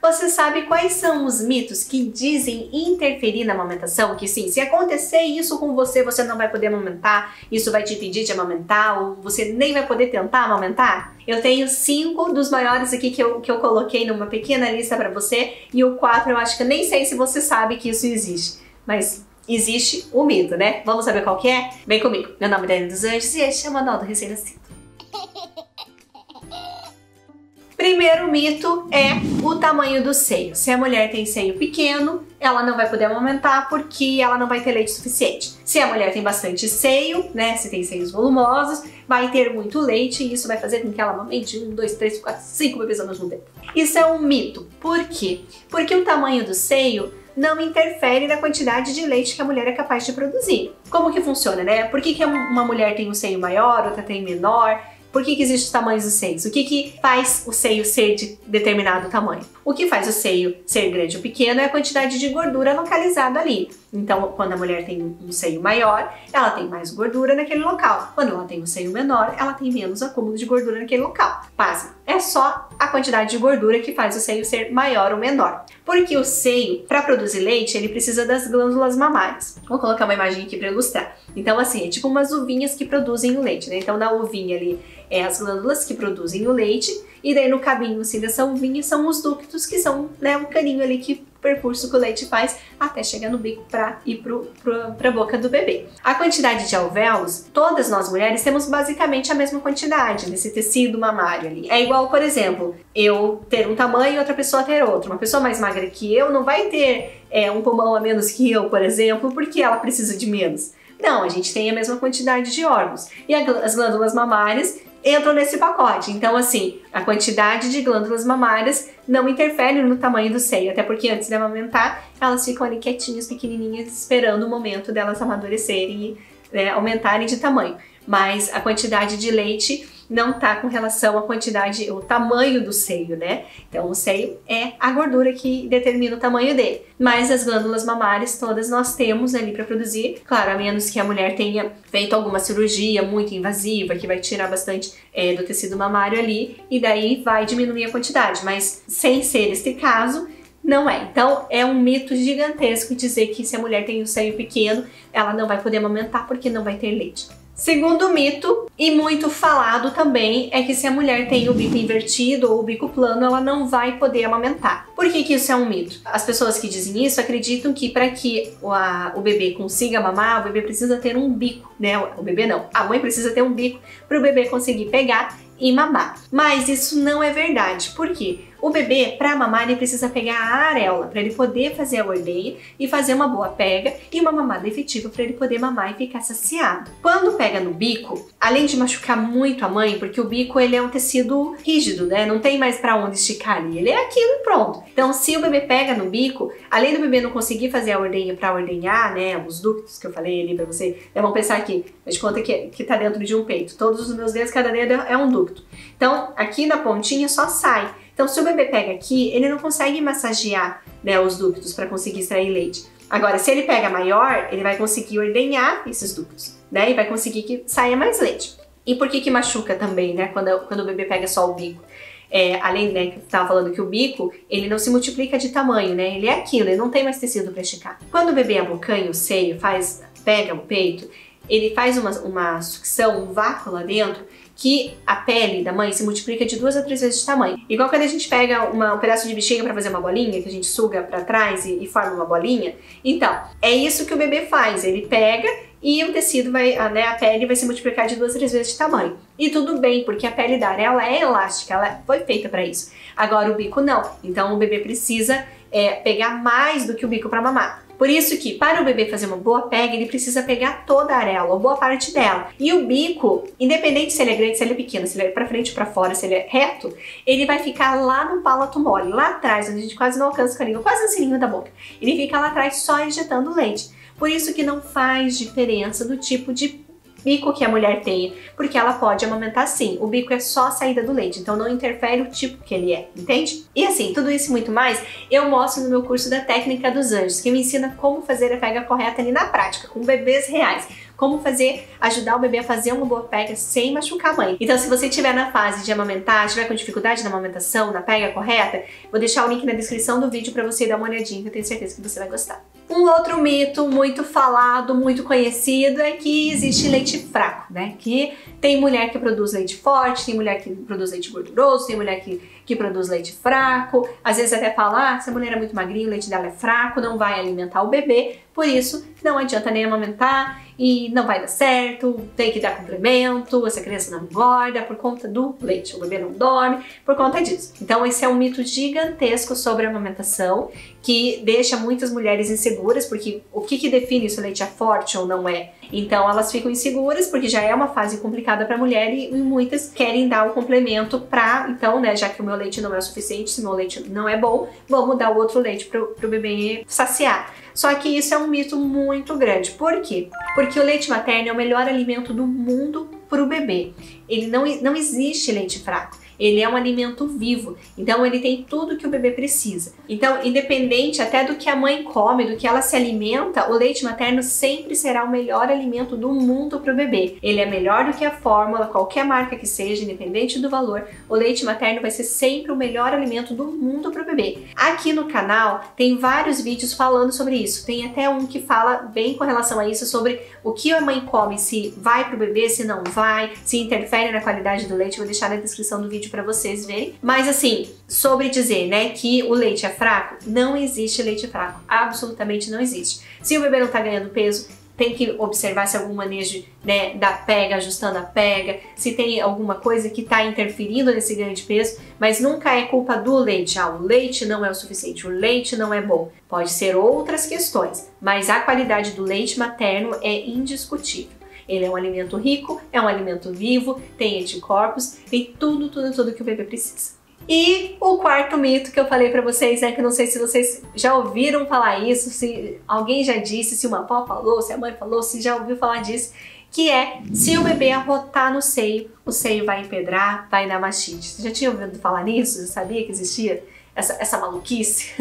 Você sabe quais são os mitos que dizem interferir na amamentação? Que sim, se acontecer isso com você, você não vai poder amamentar, isso vai te impedir de amamentar, ou você nem vai poder tentar amamentar? Eu tenho 5 dos maiores aqui que eu coloquei numa pequena lista pra você, e o 4 eu acho que eu nem sei se você sabe que isso existe, mas existe o mito, né? Vamos saber qual que é? Vem comigo! Meu nome é Dayane dos Anjos e este é o Manual do Recém-Nascido. Primeiro mito é o tamanho do seio. Se a mulher tem seio pequeno, ela não vai poder amamentar porque ela não vai ter leite suficiente. Se a mulher tem bastante seio, né, se tem seios volumosos, vai ter muito leite e isso vai fazer com que ela amamente 1, 2, 3, 4, 5 bebês ao mesmo tempo. Isso é um mito. Por quê? Porque o tamanho do seio não interfere na quantidade de leite que a mulher é capaz de produzir. Como que funciona, né? Por que uma mulher tem um seio maior, outra tem menor? Por que existem os tamanhos dos seios? O que faz o seio ser de determinado tamanho? O que faz o seio ser grande ou pequeno é a quantidade de gordura localizada ali. Então, quando a mulher tem um seio maior, ela tem mais gordura naquele local. Quando ela tem um seio menor, ela tem menos acúmulo de gordura naquele local. Pasme, é só a quantidade de gordura que faz o seio ser maior ou menor. Porque o seio, para produzir leite, ele precisa das glândulas mamárias. Vou colocar uma imagem aqui para ilustrar. Então, assim, é tipo umas uvinhas que produzem o leite, né? Então, na uvinha ali, é as glândulas que produzem o leite, e daí no cabinho assim dessa uvinha são os ductos, que são, né, um caninho ali que percurso que o leite faz até chegar no bico para ir para a boca do bebê. A quantidade de alvéolos, todas nós mulheres temos basicamente a mesma quantidade nesse tecido mamário ali. É igual, por exemplo, eu ter um tamanho e outra pessoa ter outro. Uma pessoa mais magra que eu não vai ter um pulmão a menos que eu, por exemplo, porque ela precisa de menos. Não, a gente tem a mesma quantidade de órgãos. E as glândulas mamárias entram nesse pacote. Então, assim, a quantidade de glândulas mamárias não interfere no tamanho do seio, até porque antes de amamentar, elas ficam ali quietinhas, pequenininhas, esperando o momento delas amadurecerem e, né, aumentarem de tamanho. Mas a quantidade de leite não tá com relação à quantidade, o tamanho do seio, né? Então, o seio é a gordura que determina o tamanho dele. Mas as glândulas mamárias todas nós temos ali para produzir, claro, a menos que a mulher tenha feito alguma cirurgia muito invasiva, que vai tirar bastante do tecido mamário ali, e daí vai diminuir a quantidade, mas sem ser este caso, não é. Então, é um mito gigantesco dizer que se a mulher tem um seio pequeno, ela não vai poder amamentar porque não vai ter leite. Segundo mito, e muito falado também, é que se a mulher tem o bico invertido ou o bico plano, ela não vai poder amamentar. Por que isso é um mito? As pessoas que dizem isso acreditam que para que o bebê consiga mamar, o bebê precisa ter um bico, né? O bebê não, a mãe precisa ter um bico para o bebê conseguir pegar e mamar. Mas isso não é verdade. Por quê? O bebê, para mamar, ele precisa pegar a areola para ele poder fazer a ordenha e fazer uma boa pega e uma mamada efetiva para ele poder mamar e ficar saciado. Quando pega no bico, além de machucar muito a mãe, porque o bico ele é um tecido rígido, né? Não tem mais para onde esticar ali, ele é aquilo e pronto. Então, se o bebê pega no bico, além do bebê não conseguir fazer a ordenha para ordenhar, né, os ductos que eu falei ali para você, vamos pensar aqui, mas conta que tá dentro de um peito. Todos os meus dedos, cada dedo é um ducto. Então, aqui na pontinha só sai. Então, se o bebê pega aqui, ele não consegue massagear, né, os ductos para conseguir extrair leite. Agora, se ele pega maior, ele vai conseguir ordenhar esses ductos, né, e vai conseguir que saia mais leite. E por que machuca também, né, quando o bebê pega só o bico? Além, né, que eu estava falando que o bico, ele não se multiplica de tamanho, né, ele é aquilo, ele não tem mais tecido para esticar. Quando o bebê abocanha o seio, pega o peito, ele faz uma sucção, um vácuo lá dentro, que a pele da mãe se multiplica de 2 a 3 vezes de tamanho. Igual quando a gente pega um pedaço de bexiga para fazer uma bolinha, que a gente suga para trás e forma uma bolinha. Então, é isso que o bebê faz, ele pega e o tecido vai, né, a pele vai se multiplicar de 2 a 3 vezes de tamanho. E tudo bem, porque a pele da areola é elástica, ela foi feita para isso. Agora o bico não, então o bebê precisa pegar mais do que o bico para mamar. Por isso que, para o bebê fazer uma boa pega, ele precisa pegar toda a areola, ou boa parte dela. E o bico, independente se ele é grande, se ele é pequeno, se ele é pra frente ou pra fora, se ele é reto, ele vai ficar lá no palato mole, lá atrás, onde a gente quase não alcança com a língua, quase no sininho da boca. Ele fica lá atrás só injetando leite. Por isso que não faz diferença do tipo de bico que a mulher tenha, porque ela pode amamentar sim. O bico é só a saída do leite, então não interfere o tipo que ele é, entende? E assim, tudo isso e muito mais eu mostro no meu curso da Técnica dos Anjos, que me ensina como fazer a pega correta ali na prática, com bebês reais. como fazer, ajudar o bebê a fazer uma boa pega sem machucar a mãe. Então, se você estiver na fase de amamentar, estiver com dificuldade na amamentação, na pega correta, vou deixar o link na descrição do vídeo para você dar uma olhadinha, que eu tenho certeza que você vai gostar. Um outro mito muito falado, muito conhecido, é que existe leite fraco, né? Que tem mulher que produz leite forte, tem mulher que produz leite gorduroso, tem mulher que produz leite fraco. Às vezes até fala, ah, essa mulher é muito magrinha, o leite dela é fraco, não vai alimentar o bebê, por isso não adianta nem amamentar e não vai dar certo, tem que dar complemento, essa criança não engorda por conta do leite, o bebê não dorme por conta disso. Então esse é um mito gigantesco sobre a amamentação que deixa muitas mulheres inseguras, porque o que define se o leite é forte ou não é? Então elas ficam inseguras porque já é uma fase complicada para a mulher e muitas querem dar o complemento para, então, né, já que o meu leite não é o suficiente, se meu leite não é bom, vamos dar o outro leite para o bebê saciar. Só que isso é um mito muito grande. Por quê? Porque o leite materno é o melhor alimento do mundo para o bebê. Ele não existe leite fraco. Ele é um alimento vivo, então ele tem tudo que o bebê precisa. Então, independente até do que a mãe come, do que ela se alimenta, o leite materno sempre será o melhor alimento do mundo para o bebê. Ele é melhor do que a fórmula, qualquer marca que seja, independente do valor, o leite materno vai ser sempre o melhor alimento do mundo para o bebê. Aqui no canal tem vários vídeos falando sobre isso, tem até um que fala bem com relação a isso, sobre o que a mãe come, se vai para o bebê, se não vai, se interfere na qualidade do leite. Vou deixar na descrição do vídeo para vocês verem. Mas assim, sobre dizer, né, que o leite é fraco, não existe leite fraco, absolutamente não existe. Se o bebê não tá ganhando peso, tem que observar se algum manejo, né, da pega, ajustando a pega, se tem alguma coisa que está interferindo nesse ganho de peso, mas nunca é culpa do leite. Ah, o leite não é o suficiente, o leite não é bom. Pode ser outras questões, mas a qualidade do leite materno é indiscutível. Ele é um alimento rico, é um alimento vivo, tem anticorpos, tem tudo, tudo, tudo que o bebê precisa. E o quarto mito que eu falei pra vocês, né, que eu não sei se vocês já ouviram falar isso, se alguém já disse, se uma avó falou, se a mãe falou, se já ouviu falar disso, que é, se o bebê arrotar no seio, o seio vai empedrar, vai dar mastite. Você já tinha ouvido falar nisso? Já sabia que existia essa maluquice?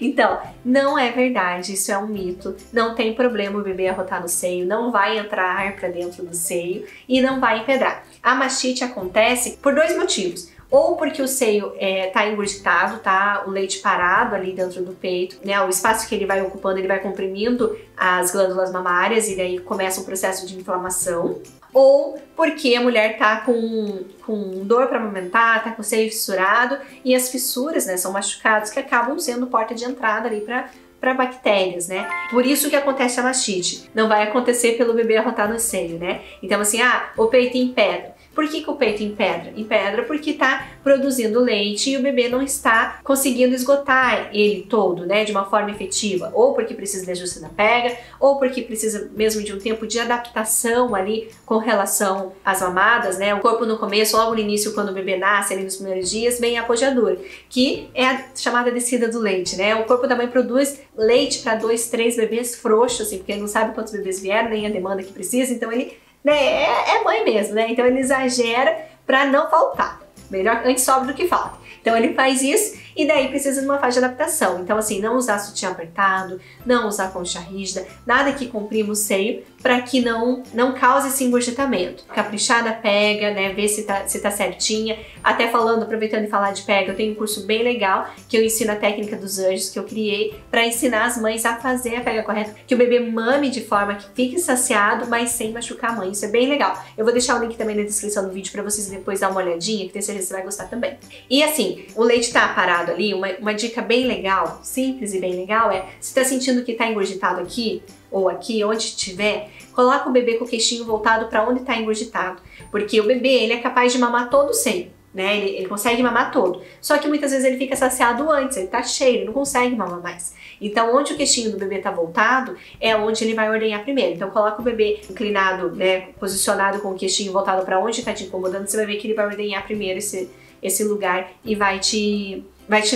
Então, não é verdade, isso é um mito. Não tem problema o bebê arrotar no seio, não vai entrar ar para dentro do seio e não vai empedrar. A mastite acontece por dois motivos. Ou porque o seio tá engurgitado, tá o leite parado ali dentro do peito, né? O espaço que ele vai ocupando, ele vai comprimindo as glândulas mamárias e daí começa um processo de inflamação. Ou porque a mulher tá com dor para amamentar, tá com o seio fissurado e as fissuras, né, são machucados que acabam sendo porta de entrada ali para bactérias, né? Por isso que acontece a mastite. Não vai acontecer pelo bebê arrotar no seio, né? Então assim, ah, o peito empedra. Por que o peito empedra? Empedra porque está produzindo leite e o bebê não está conseguindo esgotar ele todo, né, de uma forma efetiva. Ou porque precisa de ajuste da pega, ou porque precisa mesmo de um tempo de adaptação ali com relação às mamadas, né? O corpo no começo, logo no início, quando o bebê nasce, ali nos primeiros dias, vem a pojadura, que é a chamada descida do leite, né? O corpo da mãe produz leite para 2, 3 bebês frouxos, assim, porque ele não sabe quantos bebês vieram, nem a demanda que precisa, então ele... É mãe mesmo, né? Então ele exagera para não faltar. Melhor antes sobra do que falta. Então ele faz isso e daí precisa de uma fase de adaptação. Então assim, não usar sutiã apertado, não usar concha rígida, nada que comprima o seio para que não cause esse engurgitamento. Caprichar na pega, né? Ver se tá certinha. Até falando, aproveitando e falar de pega, eu tenho um curso bem legal que eu ensino a técnica dos anjos que eu criei para ensinar as mães a fazer a pega correta, que o bebê mame de forma que fique saciado, mas sem machucar a mãe. Isso é bem legal. Eu vou deixar o link também na descrição do vídeo para vocês depois dar uma olhadinha, que tenho certeza que você vai gostar também. E assim, o leite tá parado ali, uma dica bem legal, simples e bem legal é, se tá sentindo que tá engurgitado aqui, ou aqui, onde tiver, coloca o bebê com o queixinho voltado para onde tá engurgitado, porque o bebê, ele é capaz de mamar todo o seio, né? Ele consegue mamar todo, só que muitas vezes ele fica saciado antes, ele tá cheio, ele não consegue mamar mais. Então, onde o queixinho do bebê tá voltado, é onde ele vai ordenhar primeiro. Então, coloca o bebê inclinado, né, posicionado com o queixinho voltado para onde tá te incomodando, você vai ver que ele vai ordenhar primeiro esse lugar e vai te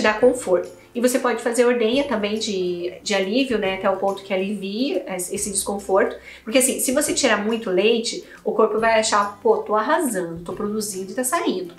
dar conforto. E você pode fazer ordenha também de alívio, né, até o ponto que alivie esse desconforto. Porque assim, se você tirar muito leite, o corpo vai achar, pô, tô arrasando, tô produzindo e tá saindo,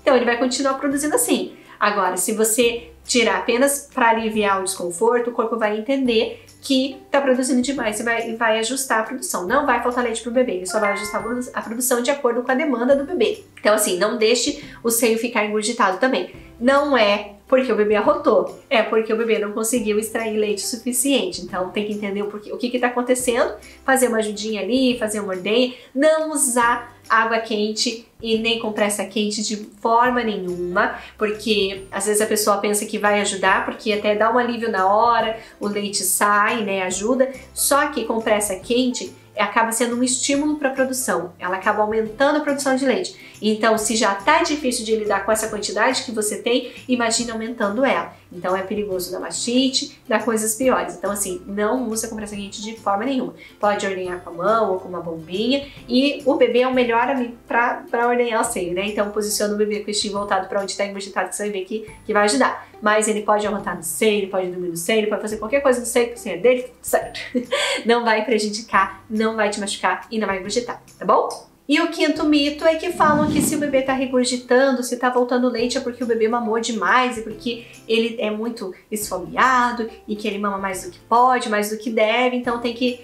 então ele vai continuar produzindo assim. Agora, se você tirar apenas para aliviar o desconforto, o corpo vai entender que tá produzindo demais e vai ajustar a produção. Não vai faltar leite pro bebê, ele só vai ajustar a produção de acordo com a demanda do bebê. Então assim, não deixe o seio ficar engurgitado também. Não é porque o bebê arrotou, é porque o bebê não conseguiu extrair leite o suficiente. Então tem que entender o que tá acontecendo, fazer uma ajudinha ali, fazer uma ordenha, não usar água quente e nem compressa quente de forma nenhuma, porque às vezes a pessoa pensa que vai ajudar, porque até dá um alívio na hora, o leite sai, né, ajuda, só que compressa quente acaba sendo um estímulo para a produção, ela acaba aumentando a produção de leite. Então, se já tá difícil de lidar com essa quantidade que você tem, imagina aumentando ela. Então é perigoso dar mastite, dar coisas piores. Então assim, não usa compressa quente de forma nenhuma. Pode ordenhar com a mão ou com uma bombinha, e o bebê é o melhor amigo para ordenhar o seio, né? Então posiciona o bebê com o estilo voltado para onde está engurgitado, que você vai ver que vai ajudar. Mas ele pode arrotar no seio, ele pode dormir no seio, ele pode fazer qualquer coisa no seio, porque o seio é dele, certo? Não vai prejudicar, não vai te machucar e não vai engurgitar, tá bom? E o quinto mito é que falam que se o bebê tá regurgitando, se tá voltando leite, é porque o bebê mamou demais e porque ele é muito esfomeado e que ele mama mais do que pode, mais do que deve, então tem que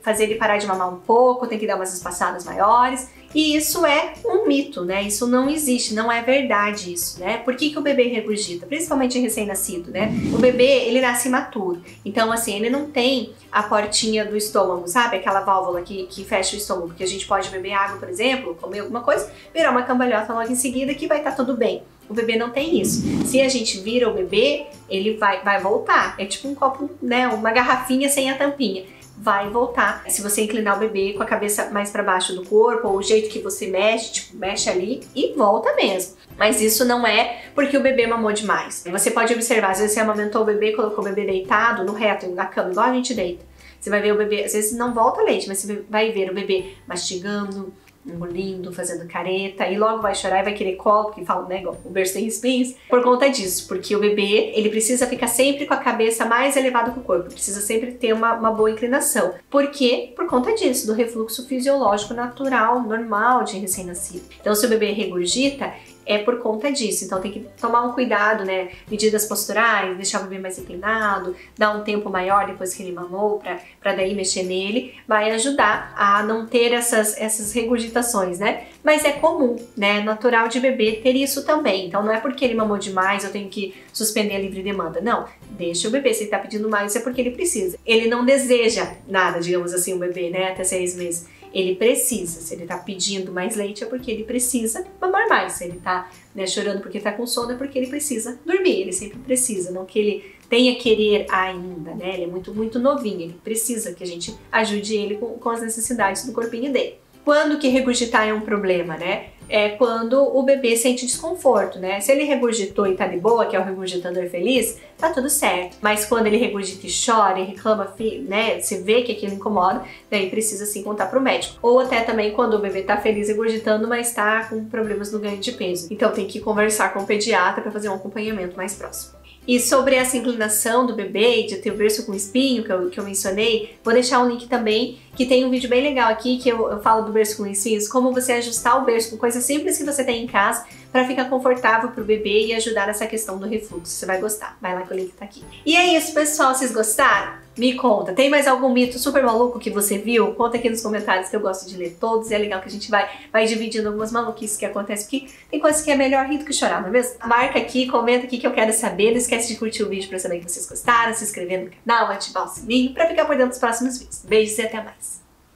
fazer ele parar de mamar um pouco, tem que dar umas espaçadas maiores. E isso é um mito, né? Isso não existe, não é verdade isso, né? Por que que o bebê regurgita? Principalmente recém-nascido, né? O bebê, ele nasce imaturo. Então, assim, ele não tem a portinha do estômago, sabe? Aquela válvula que fecha o estômago, porque a gente pode beber água, por exemplo, comer alguma coisa, virar uma cambalhota logo em seguida que vai estar tudo bem. O bebê não tem isso. Se a gente vira o bebê, ele vai voltar. É tipo um copo, né? Uma garrafinha sem a tampinha. Vai voltar. Se você inclinar o bebê com a cabeça mais para baixo do corpo, ou o jeito que você mexe, tipo, mexe ali e volta mesmo. Mas isso não é porque o bebê mamou demais. Você pode observar, às vezes você amamentou o bebê, colocou o bebê deitado no reto, na cama, igual a gente deita. Você vai ver o bebê, às vezes não volta leite, mas você vai ver o bebê mastigando, engolindo, fazendo careta, e logo vai chorar e vai querer colo, porque fala, né, o berço tem espinhos, por conta disso, porque o bebê, ele precisa ficar sempre com a cabeça mais elevada que o corpo, precisa sempre ter uma boa inclinação. Por quê? Por conta disso, do refluxo fisiológico natural, normal de recém-nascido. Então, se o bebê regurgita, é por conta disso, então tem que tomar um cuidado, né? Medidas posturais, deixar o bebê mais inclinado, dar um tempo maior depois que ele mamou, pra daí mexer nele, vai ajudar a não ter essas regurgitações, né? Mas é comum, né? Natural de bebê ter isso também, então não é porque ele mamou demais, eu tenho que suspender a livre demanda, não. Deixa o bebê, se ele tá pedindo mais, é porque ele precisa. Ele não deseja nada, digamos assim, o bebê, né? Até 6 meses. Ele precisa, se ele tá pedindo mais leite é porque ele precisa mamar mais, se ele tá, né, chorando porque tá com sono é porque ele precisa dormir, ele sempre precisa, não que ele tenha querer ainda, né, ele é muito novinho, ele precisa que a gente ajude ele com as necessidades do corpinho dele. Quando que regurgitar é um problema, né? É quando o bebê sente desconforto, né? Se ele regurgitou e tá de boa, que é o regurgitador feliz, tá tudo certo. Mas quando ele regurgita e chora e reclama, né? Você vê que aquilo incomoda, daí precisa sim contar pro médico. Ou até também quando o bebê tá feliz regurgitando, mas tá com problemas no ganho de peso. Então tem que conversar com o pediatra para fazer um acompanhamento mais próximo. E sobre essa inclinação do bebê, de ter o berço com espinho, que eu mencionei, vou deixar um link também, que tem um vídeo bem legal aqui, que eu falo do berço com espinhos, como você ajustar o berço com coisas simples que você tem em casa, para ficar confortável pro bebê e ajudar nessa questão do refluxo. Você vai gostar, vai lá que o link tá aqui. E é isso, pessoal, vocês gostaram? Me conta, tem mais algum mito super maluco que você viu? Conta aqui nos comentários que eu gosto de ler todos, e é legal que a gente vai dividindo algumas maluquices que acontecem, porque tem coisas que é melhor rir do que chorar, não é mesmo? Marca aqui, comenta aqui que eu quero saber, não esquece de curtir o vídeo pra saber que vocês gostaram, se inscrever no canal, ativar o sininho pra ficar por dentro dos próximos vídeos. Beijos e até mais!